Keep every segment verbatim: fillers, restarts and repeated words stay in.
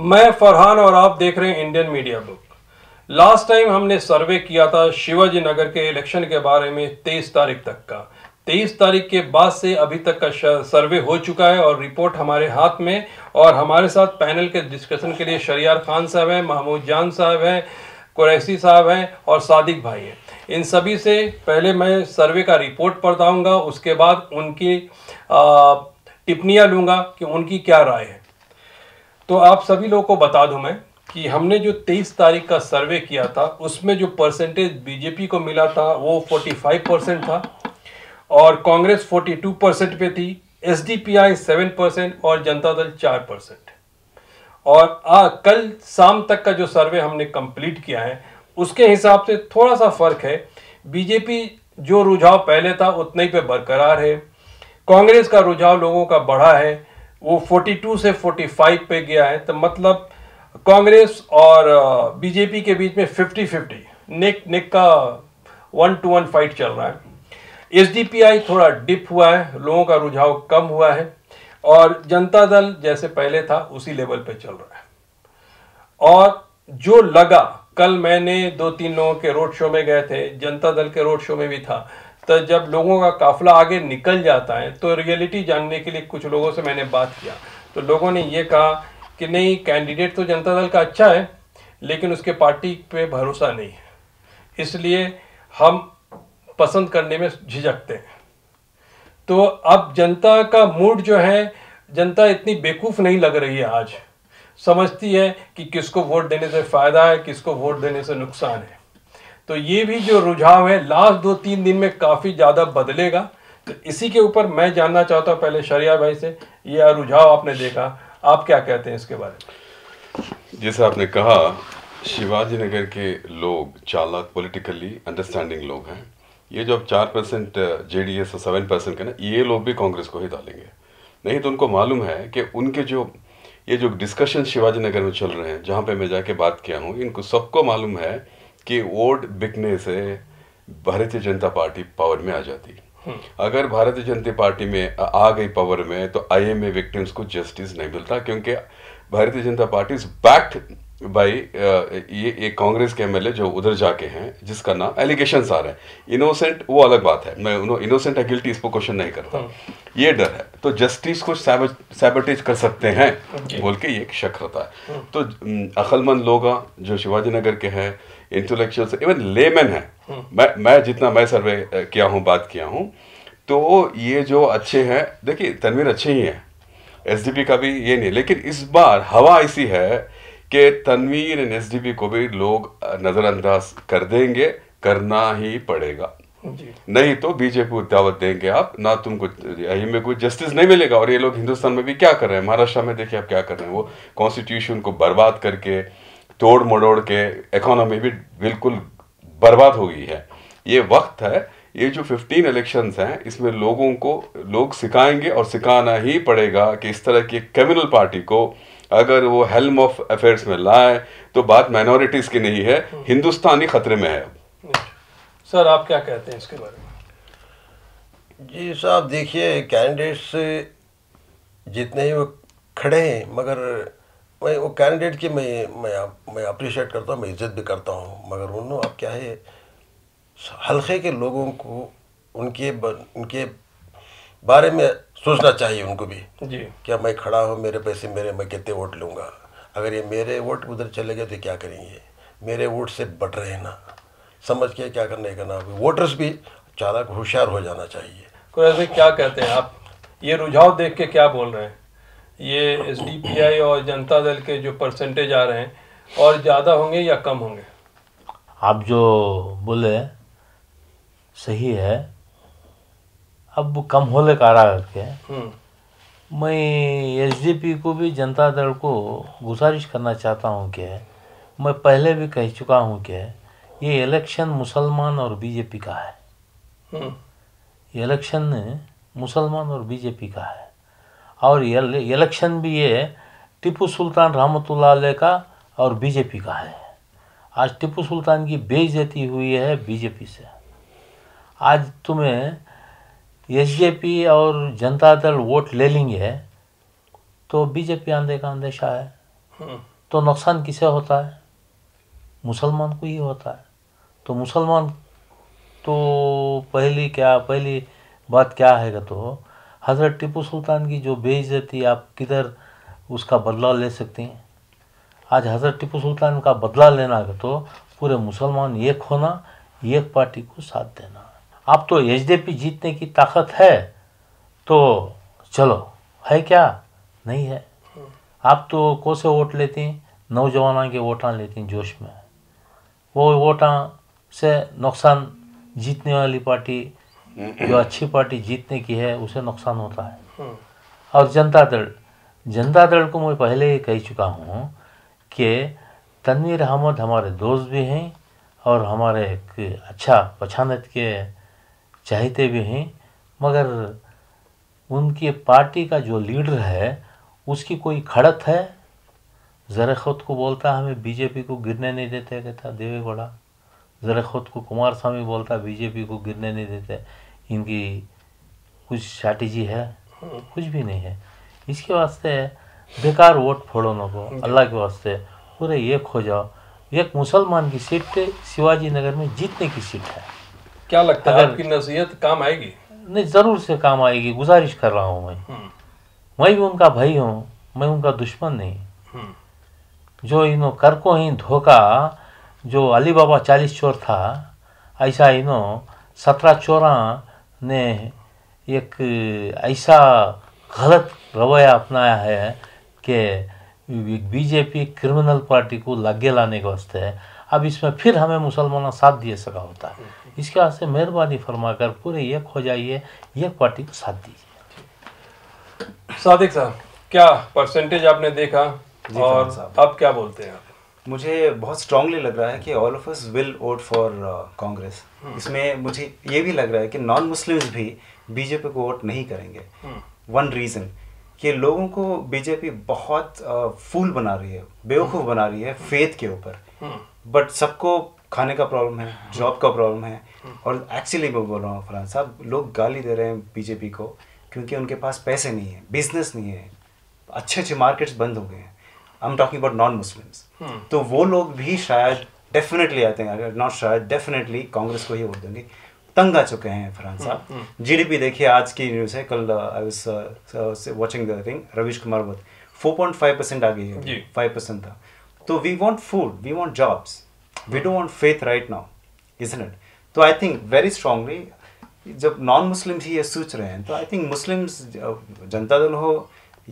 मैं फरहान और आप देख रहे हैं Indian media book. Last time हमने सर्वे किया था शिवाजी नगर के इलेक्शन के बारे में तेईस तारीख तक का। तेईस तारीख के बाद से अभी तक का सर्वे हो चुका है और रिपोर्ट हमारे हाथ में। और हमारे साथ पैनल के डिस्कशन के लिए शहरयार खान साहब हैं, महमूद जान साहब हैं, कुरैशी साहब हैं और सादिक भाई हैं। इन सभी से पहले मैं सर्वे का रिपोर्ट पढ़ाऊँगा, उसके बाद उनकी टिप्पणियाँ लूँगा कि उनकी क्या राय है। तो आप सभी लोगों को बता दूं मैं कि हमने जो तेईस तारीख का सर्वे किया था उसमें जो परसेंटेज बीजेपी को मिला था वो पैंतालीस परसेंट था और कांग्रेस बयालीस परसेंट पे थी, एसडीपीआई सात परसेंट और जनता दल चार परसेंट। और आ, कल शाम तक का जो सर्वे हमने कंप्लीट किया है उसके हिसाब से थोड़ा सा फर्क है। बीजेपी जो रुझाव पहले था उतना ही पे बरकरार है, कांग्रेस का रुझाव लोगों का बढ़ा है, वो बयालीस से पैंतालीस पे गया है। तो मतलब कांग्रेस और बीजेपी के बीच में फिफ्टी फिफ्टी नेक नेक का वन टू वन फाइट चल रहा है। एसडीपीआई थोड़ा डिप हुआ है, लोगों का रुझाव कम हुआ है और जनता दल जैसे पहले था उसी लेवल पे चल रहा है। और जो लगा कल मैंने दो तीन लोगों के रोड शो में गए थे, जनता दल के रोड शो में भी था, तो जब लोगों का काफिला आगे निकल जाता है तो रियलिटी जानने के लिए कुछ लोगों से मैंने बात किया तो लोगों ने ये कहा कि नहीं, कैंडिडेट तो जनता दल का अच्छा है लेकिन उसके पार्टी पे भरोसा नहीं है, इसलिए हम पसंद करने में झिझकते हैं। तो अब जनता का मूड जो है, जनता इतनी बेवकूफ़ नहीं लग रही है आज, समझती है कि किसको वोट देने से फ़ायदा है, किसको वोट देने से नुकसान है। तो ये भी जो रुझाव है लास्ट दो तीन दिन में काफ़ी ज़्यादा बदलेगा। तो इसी के ऊपर मैं जानना चाहता हूँ पहले शहरयार भाई से, यह रुझाव आपने देखा, आप क्या कहते हैं इसके बारे में? जैसा आपने कहा, शिवाजी नगर के लोग चालाक, पॉलिटिकली अंडरस्टैंडिंग लोग हैं। ये जो अब चार परसेंट जे डी एस और सेवन परसेंट का ना, ये लोग भी कांग्रेस को ही डालेंगे, नहीं तो उनको मालूम है कि उनके जो ये जो डिस्कशन शिवाजी नगर में चल रहे हैं, जहाँ पर मैं जाके बात किया हूँ, इनको सबको मालूम है कि वोट बिकने से भारतीय जनता पार्टी पावर में आ जाती। अगर भारतीय जनता पार्टी में आ गई पावर में तो आईएमए विक्टिम्स को जस्टिस नहीं मिलता, क्योंकि Bharatiya Janata party is backed by ये एक कांग्रेस के एमएलए जो उधर जाके हैं, जिसका नाम एलिगेशंस आ रहे हैं। इनोसेंट वो अलग बात है, मैं इनोसेंट या गिल्टी इसको क्वेश्चन नहीं करता, ये डर है। तो जस्टिस को सैबोटेज कर सकते हैं बोल के ये एक शक होता है। तो अक्लमंद लोग जो शिवाजी नगर के हैं, इंटेलेक्चुअल्स, इवन लेमैन है, मैं मैं जितना मैं सर्वे किया हूँ, बात किया हूँ, तो ये जो अच्छे हैं, देखिए तनवीर अच्छे ही हैं, एसडीपी का भी ये नहीं, लेकिन इस बार हवा ऐसी है कि तनवीर एंड एसडीपी को भी लोग नज़रअंदाज कर देंगे, करना ही पड़ेगा, नहीं तो बीजेपी को दावत देंगे आप ना, तुमको में कोई जस्टिस नहीं मिलेगा। और ये लोग हिंदुस्तान में भी क्या कर रहे हैं, महाराष्ट्र में देखिए आप क्या कर रहे हैं, वो कॉन्स्टिट्यूशन को बर्बाद करके तोड़ मड़ोड़ के इकोनॉमी भी बिल्कुल बर्बाद हो गई है। ये वक्त है, ये जो पंद्रह इलेक्शंस हैं इसमें लोगों को लोग सिखाएंगे और सिखाना ही पड़ेगा कि इस तरह की कम्युनल पार्टी को अगर वो हेल्म ऑफ अफेयर्स में लाए तो बात माइनॉरिटीज़ की नहीं है, हिंदुस्तानी खतरे में है। सर आप क्या कहते हैं इसके बारे में? जी साहब, देखिए कैंडिडेट्स जितने ही वो खड़े हैं, मगर मैं वो कैंडिडेट की मैं मैं मैं अप्रिशिएट करता हूँ, मैं इज्जत भी करता हूँ, मगर उन्होंने अब क्या है, हल्के के लोगों को उनके उनके बारे में सोचना चाहिए उनको भी जी। क्या मैं खड़ा हूँ, मेरे पैसे मेरे, मैं कितने वोट लूँगा, अगर ये मेरे वोट उधर चले गए तो क्या करेंगे, मेरे वोट से बट रहे हैं ना, समझ के क्या करना है करना। वोटर्स भी चालाक होशियार हो जाना चाहिए। कुरैशी क्या कहते हैं आप, ये रुझाव देख के क्या बोल रहे हैं? ये एसडीपीआई और जनता दल के जो परसेंटेज आ रहे हैं और ज़्यादा होंगे या कम होंगे? आप जो बोले सही है। अब कम होने कारण के मैं एसडीपी को भी जनता दल को गुजारिश करना चाहता हूँ कि मैं पहले भी कह चुका हूँ कि ये इलेक्शन मुसलमान और बीजेपी का है, ये इलेक्शन मुसलमान और बीजेपी का है। और इलेक्शन भी ये टिपू सुल्तान रहमतुल्लाह अलैह का और बीजेपी का है। आज टिपू सुल्तान की बेइज्जती हुई है बीजेपी से। आज तुम्हें एसजेपी और जनता दल वोट ले लेंगे तो बीजेपी आंधे का अंदेशा है। तो नुकसान किसे होता है? मुसलमान को ही होता है। तो मुसलमान तो पहली क्या पहली बात क्या है तो हज़रत टीपू सुल्तान की जो बेइज्जती, आप किधर उसका बदला ले सकते हैं? आज हज़रत टीपू सुल्तान का बदला लेना है तो पूरे मुसलमान एक होना, एक पार्टी को साथ देना। अब तो एसडीपी जीतने की ताकत है तो चलो, है क्या? नहीं है। आप तो कौन से वोट लेते हैं? नौजवानों के वोटां लेते हैं जोश में। वो वोटां से नुकसान जीतने वाली पार्टी, जो अच्छी पार्टी जीतने की है, उसे नुकसान होता है। और जनता दल जनता दल को मैं पहले ही कह चुका हूँ कि तनवीर अहमद हमारे दोस्त भी हैं और हमारे एक अच्छा पहचानत के चाहते भी हैं, मगर उनकी पार्टी का जो लीडर है उसकी कोई खड़त है? ज़रा खुद को बोलता हमें बीजेपी को गिरने नहीं देते, कहता देवेगौड़ा। ज़रा खुद को कुमार स्वामी बोलता बीजेपी को गिरने नहीं देते। इनकी कुछ स्ट्रैटेजी है? कुछ भी नहीं है। इसके वास्ते बेकार वोट फोड़ो ना को, अल्लाह के वास्ते पूरे एक हो जाओ। एक मुसलमान की सीट शिवाजी नगर में जीतने की सीट है। क्या लगता है आपकी नसीहत काम आएगी? नहीं, ज़रूर से काम आएगी। गुजारिश कर रहा हूँ, मैं मैं भी उनका भाई हूँ, मैं उनका दुश्मन नहीं। जो इनो कर को ही धोखा, जो अली बाबा चालीस चोर था, ऐसा इनो सत्रह चोरा ने एक ऐसा गलत रवैया अपनाया है कि बीजेपी क्रिमिनल पार्टी को लागे लाने के वास्ते है। अब इसमें फिर हमें मुसलमान साथ दिए सका होता है। इसके वास्ते मेहरबानी फरमाकर पूरे एक हो जाइए, एक पार्टी को साथ दीजिए। सादिक साहब, क्या परसेंटेज आपने देखा और आप क्या बोलते हैं? मुझे बहुत स्ट्रांगली लग रहा है कि all of us will vote for Congress. इसमें मुझे ये भी लग रहा है कि नॉन मुस्लिम्स भी बीजेपी को वोट नहीं करेंगे। वन रीज़न कि लोगों को बीजेपी बहुत फूल बना रही है, बेवकूफ़ बना रही है फेथ के ऊपर। बट सबको खाने का प्रॉब्लम है, जॉब का प्रॉब्लम है, और एक्चुअली मैं बोल रहा हूँ फरहान साहब, लोग गाली दे रहे हैं बीजेपी को क्योंकि उनके पास पैसे नहीं है, बिजनेस नहीं है, अच्छे अच्छे मार्केट्स बंद हो गए हैं। I am talking about non Muslims. तो वो लोग भी शायद डेफिनेटली आते हैं, अगर नॉट शायद डेफिनेटली कांग्रेस को ही वोट देंगे। तंग आ चुके हैं फरहान साहब। जीडीपी देखिए, आज की न्यूज़ है, कल I was watching the thing, Ravish Kumar बोल फोर पॉइंट फाइव परसेंट आ गई है, फाइव परसेंट था। तो we want food, we want jobs, we don't want faith right now, isn't it? तो आई थिंक वेरी स्ट्रांगली जब नॉन मुस्लिम्स ही ये सोच रहे हैं, तो I think Muslims, Janata Dal हो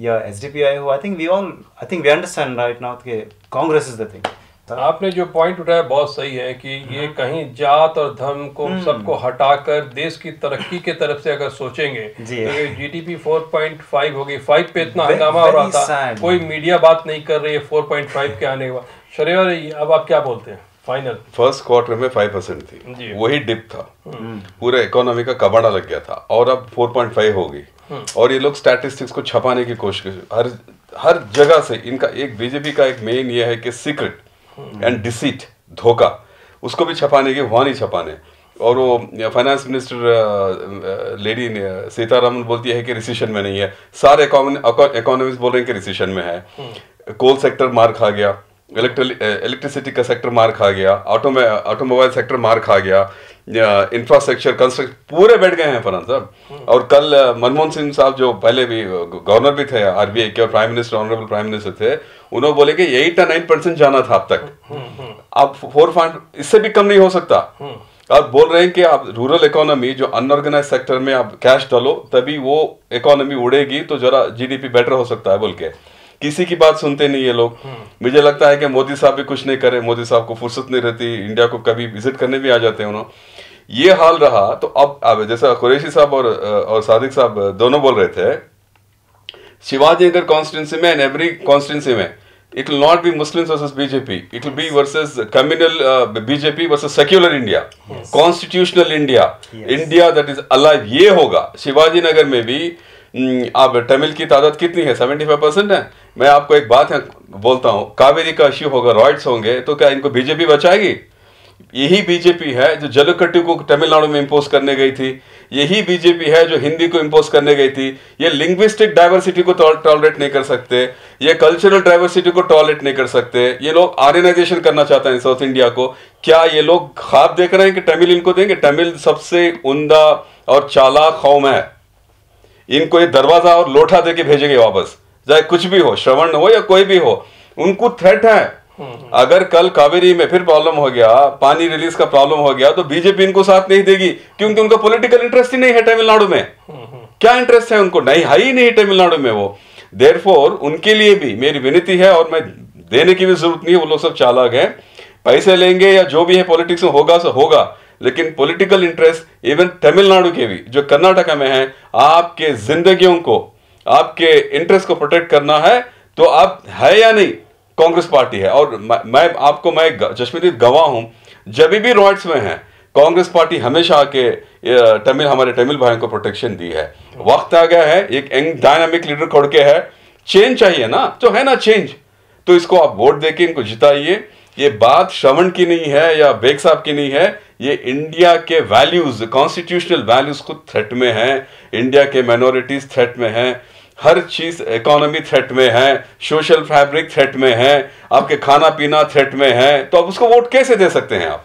या एस डी पी आई हो, I think we all I think we understand right now कि कांग्रेस इज द थिंग। आपने जो पॉइंट उठाया बहुत सही है कि ये कहीं जात और धर्म को सबको हटाकर देश की तरक्की के तरफ से अगर सोचेंगे तो जीडीपी फोर पॉइंट फाइव हो गई, फाइव पे इतना हंगामा हो रहा था, कोई मीडिया बात नहीं कर रही है फोर पॉइंट फाइव के आने के बाद। शरीर, अब आप क्या बोलते हैं? फाइनल फर्स्ट क्वार्टर में फाइव परसेंट थी, वही डिप था, पूरे इकोनॉमी का कबाड़ा लग गया था, और अब फोर पॉइंट फाइव हो गई। और ये लोग स्टैटिस्टिक्स को छपाने की कोशिश, हर हर जगह से इनका एक, बीजेपी का एक मेन ये है कि सीक्रेट एंड डिसीट, धोखा, उसको भी छपाने के वहाँ नहीं छपाने। और वो फाइनेंस मिनिस्टर लेडी सीतारामन बोलती है कि रिसेशन में नहीं है, सारे इकोनॉमिस्ट बोल रहे हैं कि रिसेशन में है। कोल सेक्टर मार खा गया, इलेक्ट्रिसिटी का सेक्टर मार खा गया, ऑटोमे ऑटोमोबाइल सेक्टर मार खा गया, इंफ्रास्ट्रक्चर कंस्ट्रक्शन पूरे बैठ गए हैं फरहान साहब। और कल मनमोहन सिंह साहब, जो पहले भी गवर्नर भी थे आरबीआई के और prime minister, honourable prime minister थे, उन्होंने बोले कि एट या नाइन परसेंट जाना था अब तक, अब फोर फाइव इससे भी कम नहीं हो सकता। आप बोल रहे हैं कि आप रूरल इकोनॉमी, जो अनऑर्गेनाइज सेक्टर में आप कैश डालो तभी वो इकोनॉमी उड़ेगी, तो जरा जीडीपी बेटर हो सकता है बोल के किसी की बात सुनते नहीं ये लोग। मुझे लगता है कि मोदी साहब भी कुछ नहीं करे, मोदी साहब को फुर्सत नहीं रहती, इंडिया को कभी विजिट करने भी आ जाते हैं उन्होंने। ये हाल रहा तो अब, अब जैसा कुरैशी साहब और और सादिक साहब दोनों बोल रहे थे, शिवाजी नगर कॉन्स्टिट्यूंसी में एंड एवरी कॉन्स्टिट्यूंसी में it will not be Muslims versus BJP, it will be versus communal BJP versus secular India, constitutional India, India that is alive, ये होगा। शिवाजी नगर में भी आप तमिल की तादाद कितनी है? सेवेंटी फाइव परसेंट है। मैं आपको एक बात है, बोलता हूँ, कावेरी का इश्यू होगा, राइट्स होंगे, तो क्या इनको बीजेपी बचाएगी? यही बीजेपी है जो जलकट्टू को तमिलनाडु में इम्पोज करने गई थी, यही बीजेपी है जो हिंदी को इम्पोज करने गई थी। ये लिंग्विस्टिक डाइवर्सिटी को टॉलरेट नहीं कर सकते, ये कल्चरल डाइवर्सिटी को टॉलरेट नहीं कर सकते। ये लोग आर्यनाइजेशन करना चाहते हैं साउथ इंडिया को। क्या ये लोग खाब देख रहे हैं कि तमिल इनको देंगे? तमिल सबसे उमदा और चालाक कौम है, इनको ये दरवाजा और लोटा दे के भेजेंगे वापस, चाहे कुछ भी हो, श्रवण हो या कोई भी हो, उनको थ्रेट है। अगर कल कावेरी में फिर प्रॉब्लम हो गया, पानी रिलीज का प्रॉब्लम हो गया, तो बीजेपी इनको साथ नहीं देगी क्योंकि उनका पॉलिटिकल इंटरेस्ट ही नहीं है तमिलनाडु में। क्या इंटरेस्ट है उनको? नहीं है ही नहीं तमिलनाडु में वो। देयरफॉर उनके लिए भी मेरी विनती है, और मैं देने की भी जरूरत नहीं है, वो लोग सब चालाक है, पैसे लेंगे या जो भी है पॉलिटिक्स में होगा सो होगा, लेकिन पॉलिटिकल इंटरेस्ट इवन तमिलनाडु के भी जो कर्नाटका में है, आपके जिंदगियों को, आपके इंटरेस्ट को प्रोटेक्ट करना है तो आप है या नहीं? कांग्रेस पार्टी है। और मैं, मैं आपको मैं जशमीत गवाह हूं, जब भी रॉड्स में है कांग्रेस पार्टी हमेशा आके तमिल हमारे तमिल भाइयों को प्रोटेक्शन दी है। वक्त आ गया है, एक यंग डायनामिक लीडर खोड़ के है, चेंज चाहिए ना, तो है ना चेंज, तो इसको आप वोट देके इनको जिताइए। ये बात श्रवण की नहीं है या बेग साहब की नहीं है, ये इंडिया के वैल्यूज, कॉन्स्टिट्यूशनल वैल्यूज को थ्रेट में है, इंडिया के माइनॉरिटीज थ्रेट में है, हर चीज, इकोनॉमी थ्रेट में है, सोशल फैब्रिक थ्रेट में है, आपके खाना पीना थ्रेट में है, तो आप उसको वोट कैसे दे सकते हैं आप?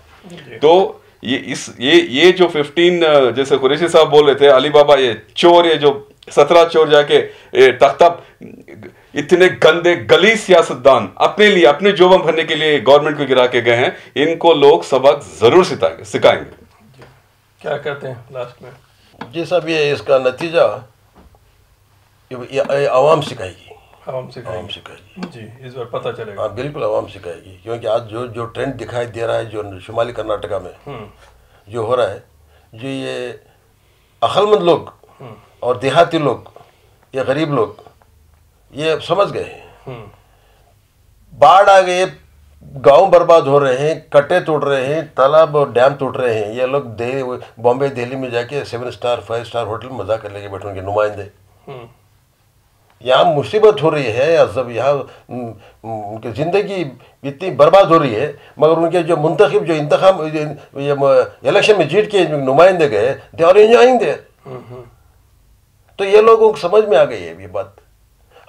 तो ये इस ये ये जो पंद्रह जैसे कुरैशी साहब बोल रहे थे, अली बाबा ये चोर, ये जो सत्रह चोर जाके तख्ता, इतने गंदे गली सियासतदान अपने लिए, अपने जोबम भरने के लिए गवर्नमेंट को गिरा के गए हैं, इनको लोग सबक जरूर सिखाएंगे। क्या करते हैं लास्ट में जी साहब? ये इसका नतीजा ये आवाम सिखाएगी, आवाम सिखाएगी जी, इस बार पता चलेगा। हाँ बिल्कुल आवाम सिखाएगी, क्योंकि आज जो जो ट्रेंड दिखाई दे रहा है, जो शुमाली कर्नाटका में जो हो रहा है, जो ये अक्लमंद लोग और देहाती लोग या गरीब लोग ये समझ गए हैं, बाढ़ आ गए, गांव बर्बाद हो रहे हैं, कटे टूट रहे हैं, तालाब और डैम टूट रहे हैं, ये लोग दिल्ली, बॉम्बे, दिल्ली में जाके seven star five star hotel में मजा कर लेके बैठे उनके नुमाइंदे। यहाँ मुसीबत हो रही है, जब यहाँ उनकी ज़िंदगी इतनी बर्बाद हो रही है, मगर उनके जो मुंतखब, जो इंतखाम, इलेक्शन में जीत के नुमाइंदे गए, दे आर एंजॉयिंग देयर। तो ये लोगों को समझ में आ गई है ये बात।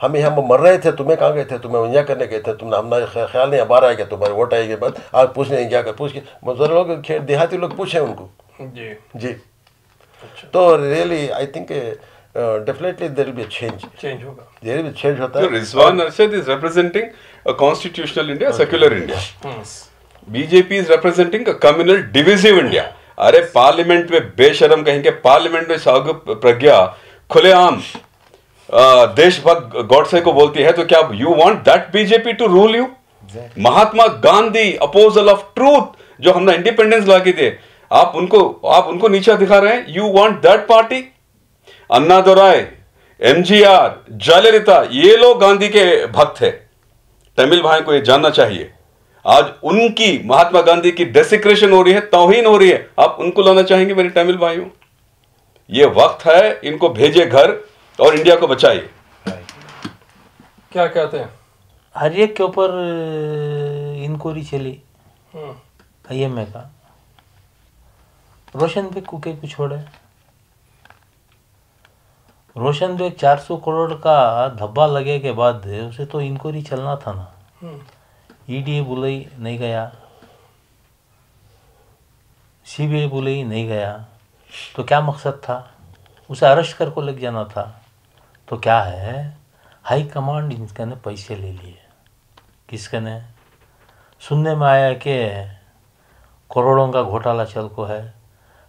हम यहाँ मर रहे थे, तुम्हें कहाँ गए थे, तुम्हें इंजॉय करने गए थे, तुमने हमने ख्याल नहीं, अब आ रहा है क्या तुम्हारे वोट आएगी बात, आज पूछने क्या कर पूछ के मजर लोग, देहाती लोग पूछे उनको जी जी। अच्छा। तो really I think definitely there will be change change होगा, देयर विल चेंज होता है। Rizwan Arshad is representing a constitutional India, secular India. BJP is representing a communal divisive India. अरे पार्लियामेंट में बेशरम कहेंगे, पार्लियामेंट में सागु प्रज्ञा खुलेआम देशभक्त गौडसे को बोलती है, तो क्या you want that BJP to rule you? Mahatma Gandhi apostle of truth, जो हमने इंडिपेंडेंस ला के थे, आप उनको आप उनको नीचा दिखा रहे हैं। You want that party? Annadurai, MGR, Jayalalithaa, ये लोग गांधी के भक्त थे। तमिल भाई को ये जानना चाहिए, आज उनकी महात्मा गांधी की डेसिक्रेशन हो रही है, तौहीन हो रही है, आप उनको लाना चाहेंगे मेरे तमिल भाइयों? ये वक्त है, इनको भेजे घर और इंडिया को बचाइए। क्या कहते हैं? हर एक के ऊपर इंक्वायरी चली आई एम ए का, रोशन बेग को के कुछ छोड़े, रोशन बेग चार सौ करोड़ का धब्बा लगे के बाद उसे तो इंक्वायरी चलना था ना, ईडी बुलाई नहीं गया, सीबीआई बुलाई नहीं गया, तो क्या मकसद था? उसे अरेस्ट करके लग जाना था। तो क्या है, हाई कमांड इनका ने पैसे ले लिए, किसके ने? सुनने में आया कि करोड़ों का घोटाला चल को है,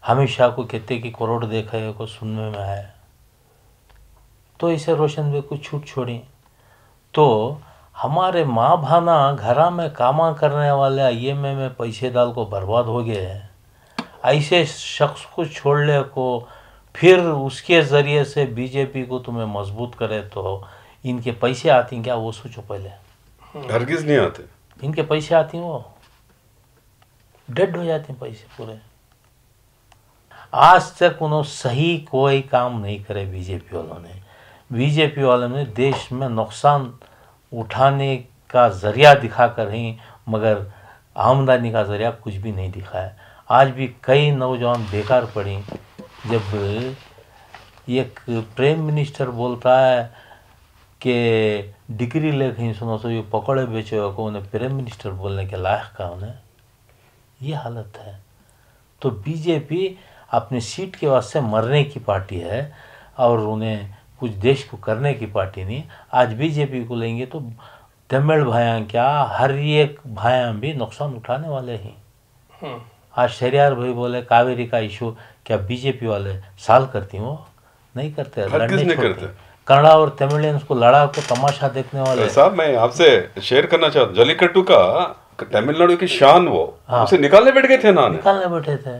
हमें शाह को कहते कि करोड़ देखा को सुनने में आया, तो इसे रोशन बेग को छूट छोड़ी। तो हमारे माँ भाना घरा में कामा करने वाले आई एम ए में पैसे डाल को बर्बाद हो गए हैं, ऐसे शख्स को छोड़ने को, फिर उसके ज़रिए से बीजेपी को तुम्हें मजबूत करे, तो इनके पैसे आते हैं क्या? वो सोचो पहले। हरगिज़ नहीं आते इनके पैसे, आते हैं वो डेड हो जाते हैं पैसे पूरे। आज तक उन्होंने सही कोई काम नहीं करे बीजेपी वालों ने। बीजेपी वालों ने देश में नुकसान उठाने का जरिया दिखा कर ही, मगर आमदनी का जरिया कुछ भी नहीं दिखाया। आज भी कई नौजवान बेकार पड़ी। जब एक प्रेम मिनिस्टर बोलता है कि डिग्री लेके सुनो सो ये पकड़े बेचो को, उन्हें प्रेम मिनिस्टर बोलने के लायक का उन्हें ये हालत है। तो बीजेपी अपनी सीट के वास्ते मरने की पार्टी है और उन्हें कुछ देश को करने की पार्टी नहीं। आज बीजेपी को लेंगे तो तमिल भाया क्या हर एक भाया भी नुकसान उठाने वाले हैं। आज शेरियार भाई बोले कावेरी का इशू क्या बीजेपी वाले साल करती हो नहीं करते, नहीं करते। कन्नड़ा और तमिलियंस को लड़ा को तमाशा देखने वाले। साहब मैं आपसे शेयर करना चाहता हूँ, जलीकट्टू का तमिलनाडु की शान वो हाँ। उसे निकालने बैठ गए थे ना, निकालने बैठे थे।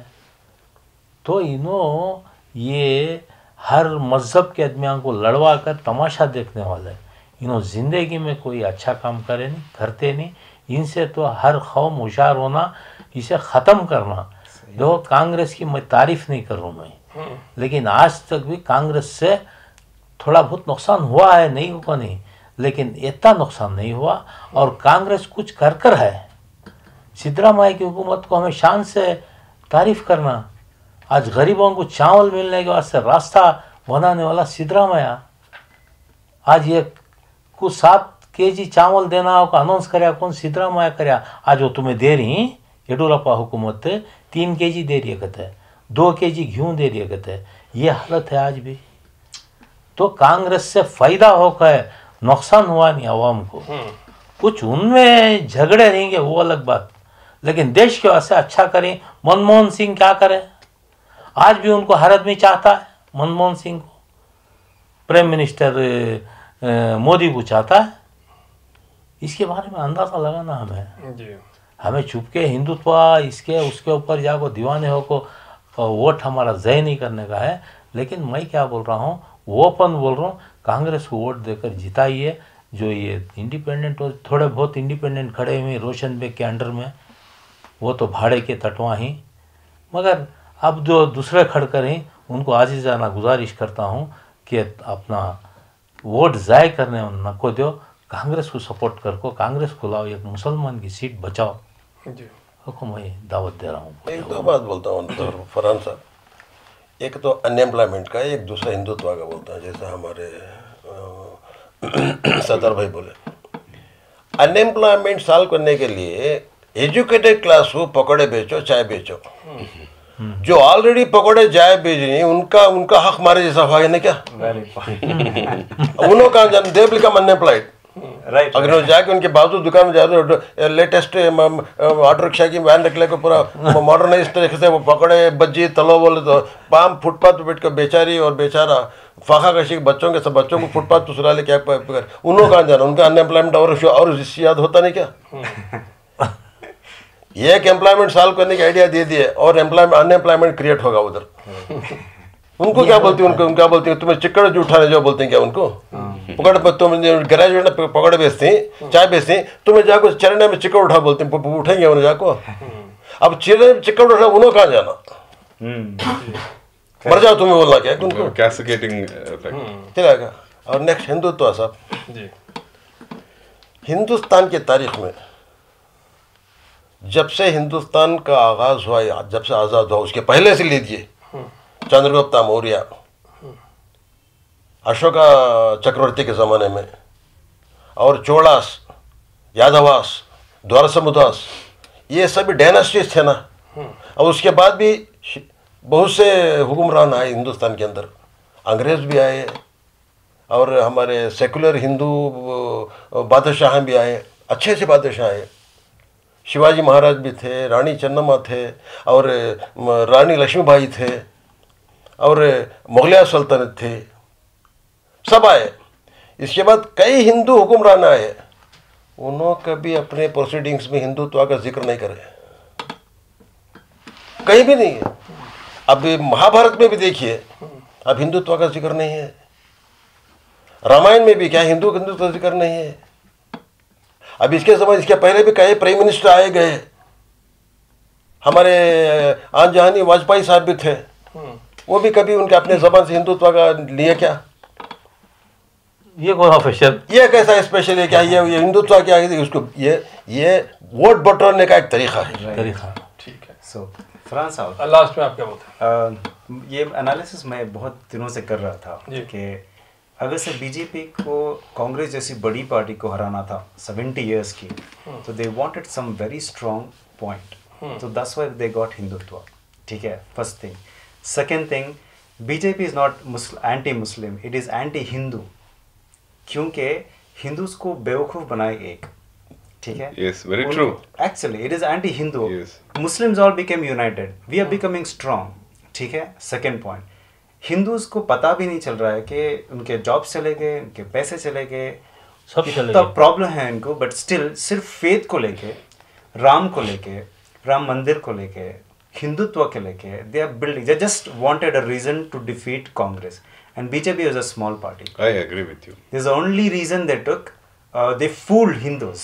तो इनो ये हर मजहब के आदमियों को लड़वा कर तमाशा देखने वाले। इनो जिंदगी में कोई अच्छा काम करे नहीं, करते नहीं। इनसे तो हर कौम होशियार होना, इसे ख़त्म करना। देखो कांग्रेस की मैं तारीफ नहीं कर रहा हूँ मैं, लेकिन आज तक भी कांग्रेस से थोड़ा बहुत नुकसान हुआ है, नहीं हुआ नहीं, लेकिन इतना नुकसान नहीं हुआ। और कांग्रेस कुछ कर कर है। सिद्धरामैया की हुकूमत को हमें शान से तारीफ करना। आज गरीबों को चावल मिलने के वास्ते रास्ता बनाने वाला सिद्धरामैया। आज ये कुछ सात के जी चावल देना हो अनाउंस कराया कौन सिद्धरामैया कराया। आज वो तुम्हें दे रही येडुरप्पा हुकूमत तीन के जी दे रही कहते हैं, दो के जी घी दे रही कहते हैं। ये हालत है आज भी। तो कांग्रेस से फ़ायदा होकर नुकसान हुआ नहीं आवाम को। कुछ उनमें झगड़े रहेंगे वो अलग बात, लेकिन देश के वास्ते अच्छा करें। मनमोहन सिंह क्या करें? आज भी उनको हर आदमी चाहता है, मनमोहन सिंह को प्राइम मिनिस्टर मोदी को चाहता है। इसके बारे में अंदाज़ा लगाना हमें जी। हमें छुप के हिंदुत्व इसके उसके ऊपर जाको दीवाने हो को वोट हमारा जय नहीं करने का है। लेकिन मैं क्या बोल रहा हूँ, ओपन बोल रहा हूँ, कांग्रेस को वोट देकर जिताइए। जो ये इंडिपेंडेंट और थोड़े बहुत इंडिपेंडेंट खड़े हुए रोशन बेग के अंडर में, वो तो भाड़े के तटवा ही। मगर अब जो दूसरे खड़कर हैं उनको आजीजाना गुजारिश करता हूँ कि अपना वोट ज़ाय करने न को दो, कांग्रेस को सपोर्ट कर को कांग्रेस को लाओ, एक मुसलमान की सीट बचाओ। आपको मैं दावत दे रहा हूँ। एक दो बात बोलता हूँ फरहान साहब, एक तो अनएम्प्लॉयमेंट का, एक दूसरा हिंदुत्व का बोलता है। जैसा हमारे सदर भाई बोले, अनएम्प्लॉयमेंट साल करने के लिए एजुकेटेड क्लास को पकौड़े बेचो चाय बेचो। जो ऑलरेडी पकौड़े चाय बेच रही उनका उनका हक मारे जैसा भाई ने क्या उन्हों का दे बिकम अनएम्प्लॉयड राइट। अगर जाके उनके बाजू दुकान में जाते लेटेस्ट ऑटो रिक्शा की वैन रख ले को पूरा मॉडर्नाइज तरीके से वो पकड़े बज्जी तलो बोले तो पाम फुटपाथ पे बैठ कर बेचारी और बेचारा फाखा कशी बच्चों के सब बच्चों को फुटपाथ पे सुला ले क्या उन्होंने कहाँ जाना? उनका अनएम्प्लॉयमेंट और और याद होता नहीं क्या? एक एम्प्लॉयमेंट सॉल्व करने का आइडिया दे दिए और अनएम्प्लॉयमेंट क्रिएट होगा उधर। उनको क्या बोलती है? उनको उनका बोलती है तुम्हें चिकड़ जो उठाने जाओ बोलते हैं क्या उनको? पकड़ पर तुम ग्रेजुएट ना पकड़ बेचती चाय बेचती तुम्हें जाको चरने में चिकड़ उठा बोलते हैं, उठेंगे उन्हें जाको? अब चरने में चिकड़ उठा उन्हों कहाँ जाना? मर जाओ तुम्हें बोलना क्या उनको? कैसकेटिंग चलेगा। और नेक्स्ट हिंदुत्व साहब, हिंदुस्तान की तारीख में जब से हिंदुस्तान का आगाज़ हुआ या जब से आज़ाद हुआ उसके पहले से लीजिए चंद्रगुप्ता मौर्य, अशोका चक्रवर्ती के ज़माने में, और चोड़ास, यादवास, द्वारसमुदास, ये सभी डायनेस्टीज थे ना। और उसके बाद भी बहुत से हुक्मरान आए हिंदुस्तान के अंदर, अंग्रेज़ भी आए और हमारे सेकुलर हिंदू बादशाह भी आए, अच्छे अच्छे बादशाह आए। शिवाजी महाराज भी थे, रानी चन्नम्मा थे और रानी लक्ष्मी बाई थे और मुगलिया सल्तनत थे, सब आए। इसके बाद कई हिंदू हुक्मरान आए, उन्होंने कभी अपने प्रोसीडिंग्स में हिंदुत्व का जिक्र नहीं करे, कहीं भी नहीं है। अब महाभारत में भी देखिए, अब हिंदुत्व का जिक्र नहीं है। रामायण में भी क्या हिंदू हिंदुत्व का जिक्र नहीं है। अब इसके समय इसके पहले भी कई प्राइम मिनिस्टर आए गए, हमारे आन जहानी वाजपेयी साहब भी थे, वो भी कभी उनके अपने जबान से हिंदुत्व का लिए क्या? ये कौन ऑफिशियल, ये कैसा स्पेशल है क्या, ये ये हिंदुत्व क्या है उसको, ये ये वोट बटोरने का एक तरीका है, तरीका ठीक है। सो फरहान साहब लास्ट में आप क्या बोलते हैं? ये एनालिसिस मैं बहुत दिनों से कर रहा था कि अगर से बीजेपी को कांग्रेस जैसी बड़ी पार्टी को हराना था सेवेंटी इयर्स की, तो they wanted some very strong point, तो that's why they got Hindutva, ठीक है, first thing. Second thing, BJP is not anti Muslim, it is anti Hindu, क्योंकि हिंदूज को बेवकूफ बनाए एक, ठीक है, yes very true, actually it is anti Hindu, Muslims all become united, we are becoming strong, ठीक है, सेकेंड पॉइंट। हिंदूज को पता भी नहीं चल रहा है कि उनके जॉब चले गए, उनके पैसे चले गए, सब चले गए, प्रॉब्लम है इनको, बट स्टिल सिर्फ फेथ को लेके, राम को लेके, राम मंदिर को लेके, हिंदुत्व के लेके they are building, they just wanted a reason to defeat Congress and BJP is a small party. I agree with you, this only reason they took, they fooled Hindus,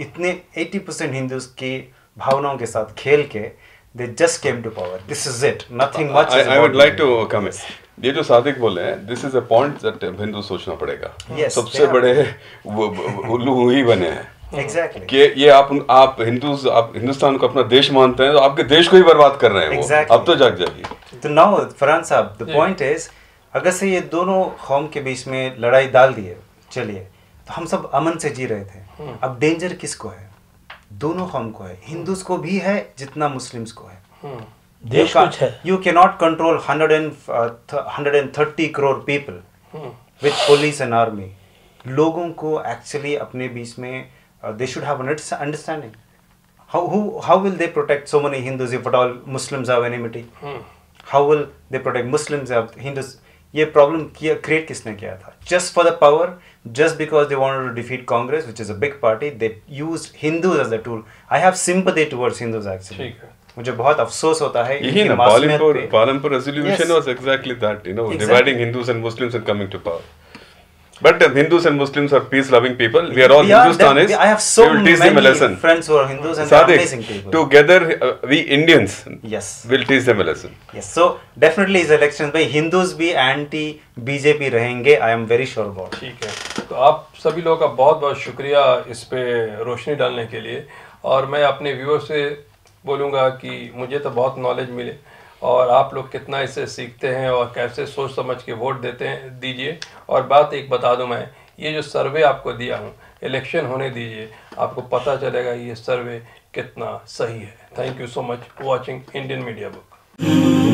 इतने अस्सी परसेंट हिंदूज की भावनाओं के साथ खेल के they just came to power, this is it, nothing much I, is I would like to come in, ये जो सादिक बोले हैं, this is a point that Hindu सोचना पड़ेगा, yes, सबसे बड़े उल्लू ही बने हैं, exactly, कि ये आप आप हिंदू आप हिंदुस्तान को अपना देश मानते हैं तो आपके देश को ही बर्बाद कर रहे हैं, exactly. वो अब तो जाग जाएगी। तो now फरहान साहब the point is, अगर से ये दोनों कौम के बीच में लड़ाई डाल दिए, चलिए तो हम सब अमन से जी रहे थे, अब डेंजर किसको है? दोनों कौम को है, हिंदूज को भी है जितना मुस्लिम्स को है, देश कुछ है। You can not control hundred and hundred and thirty crore people with police and army. लोगों को एक्चुअली अपने बीच में they should have an understanding, how how will they protect so many Hindus if at all Muslims have enmity, how will they protect Muslims have Hindus? ये problem किया create किसने किया था? Just for the power, just because they wanted to defeat Congress which is a big party, they used Hindus as a tool. I have sympathy towards Hindus actually, मुझे बहुत अफसोस होता है, यही ना Palampur Palampur resolution was exactly that, you know, dividing Hindus and Muslims and coming to power, but Hindus and Muslims are peace loving people, we are all Hindustanis, I have so many friends who are Hindus and amazing people, together we Indians yes will teach them a lesson, yes. So definitely इस election में हिंदूज भी anti BJP रहेंगे, I am very sure about, ठीक है। तो आप सभी लोगों का बहुत बहुत शुक्रिया इस पर रोशनी डालने के लिए, और मैं अपने व्यूअर्स से बोलूँगा कि मुझे तो बहुत नॉलेज मिले, और आप लोग कितना इसे सीखते हैं और कैसे सोच समझ के वोट देते हैं दीजिए। और बात एक बता दूँ मैं, ये जो सर्वे आपको दिया हूँ, इलेक्शन होने दीजिए, आपको पता चलेगा ये सर्वे कितना सही है। Thank you so much watching Indian media book.